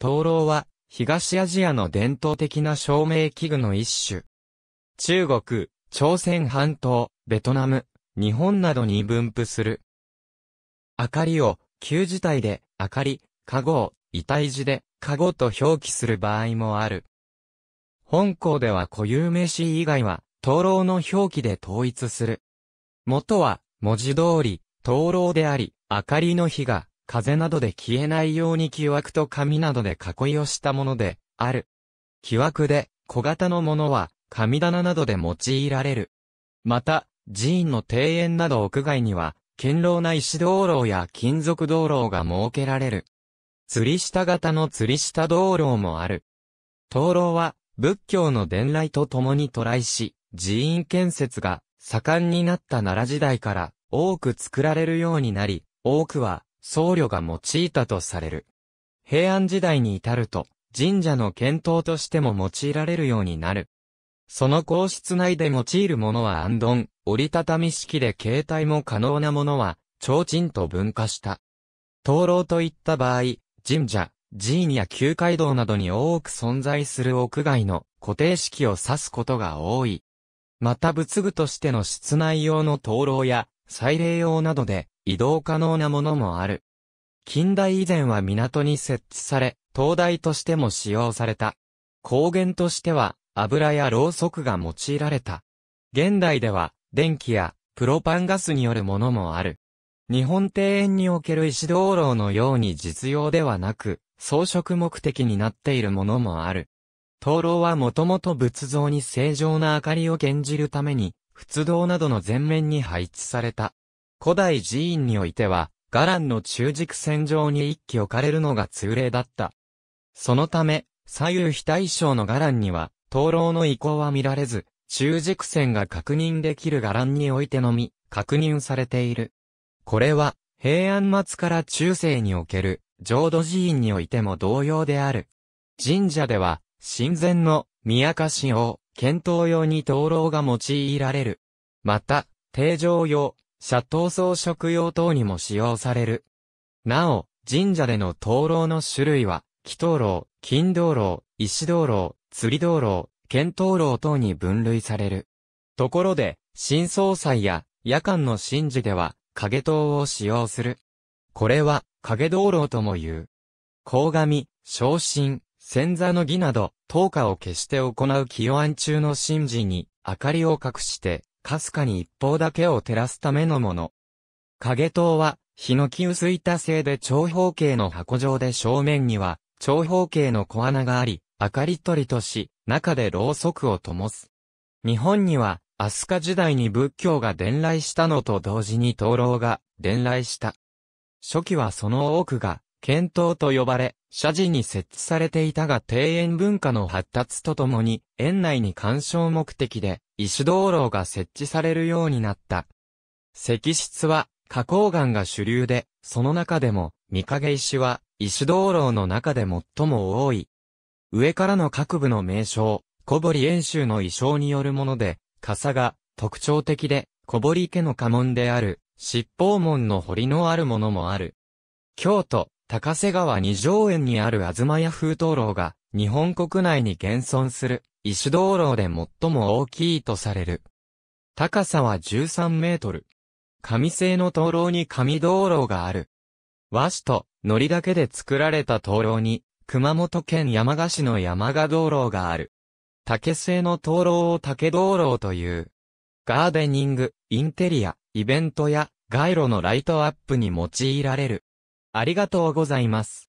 灯籠は東アジアの伝統的な照明器具の一種。中国、朝鮮半島、ベトナム、日本などに分布する。明かりを旧字体で明かり、かごを異体字でかごと表記する場合もある。本項では固有名詞以外は灯籠の表記で統一する。元は文字通り灯籠であり、明かりの火が風などで消えないように木枠と紙などで囲いをしたものである。木枠で小型のものは神棚などで用いられる。また、寺院の庭園など屋外には、堅牢な石灯籠や金属灯籠が設けられる。吊り下型の吊り下灯籠もある。灯籠は、仏教の伝来とともに渡来し、寺院建設が盛んになった奈良時代から多く作られるようになり、多くは僧侶が用いたとされる。平安時代に至ると神社の剣灯としても用いられるようになる。その皇室内で用いるものは行燈、折りたたみ式で携帯も可能なものは提灯と分化した。灯籠といった場合、神社、寺院や旧街道などに多く存在する屋外の固定式を指すことが多い。また仏具としての室内用の灯籠や祭礼用などで移動可能なものもある。近代以前は港に設置され、灯台としても使用された。光源としては油やろうそくが用いられた。現代では電気やプロパンガスによるものもある。日本庭園における石灯籠のように実用ではなく、装飾目的になっているものもある。灯籠はもともと仏像に正常な明かりを献じるために、仏堂などの前面に配置された。古代寺院においては、伽藍の中軸線上に一基置かれるのが通例だった。そのため、左右非対称の伽藍には、灯籠の移行は見られず、中軸線が確認できる伽藍においてのみ、確認されている。これは、平安末から中世における、浄土寺院においても同様である。神社では、神前の宮かし用、剣灯用に灯籠が用いられる。また、庭上用、社頭装飾用等にも使用される。なお、神社での灯籠の種類は、木灯籠、金灯籠、石灯籠、吊り灯籠、剣灯籠等に分類される。ところで、神葬祭や夜間の神事では、影灯を使用する。これは、影灯籠とも言う。鴻上、昇進、千座の儀など、灯火を消して行う祈安中の神事に、明かりを隠して、かすかに一方だけを照らすためのもの。影灯は、ヒノキ薄板製で長方形の箱状で正面には、長方形の小穴があり、明かり取りとし、中でろうそくを灯す。日本には、飛鳥時代に仏教が伝来したのと同時に灯籠が伝来した。初期はその多くが、剣灯と呼ばれ、社寺に設置されていたが庭園文化の発達とともに、園内に鑑賞目的で、石灯籠が設置されるようになった。石室は、花崗岩が主流で、その中でも、御影石は、石灯籠の中で最も多い。上からの各部の名称、小堀遠州の意匠によるもので、笠が特徴的で、小堀家の家紋である、七宝門の彫りのあるものもある。京都、高瀬川二条園にある東屋風灯籠が日本国内に現存する石灯籠で最も大きいとされる。高さは13メートル。紙製の灯籠に紙灯籠がある。和紙と糊だけで作られた灯籠に熊本県山鹿市の山鹿灯籠がある。竹製の灯籠を竹灯籠という。ガーデニング、インテリア、イベントや街路のライトアップに用いられる。ありがとうございます。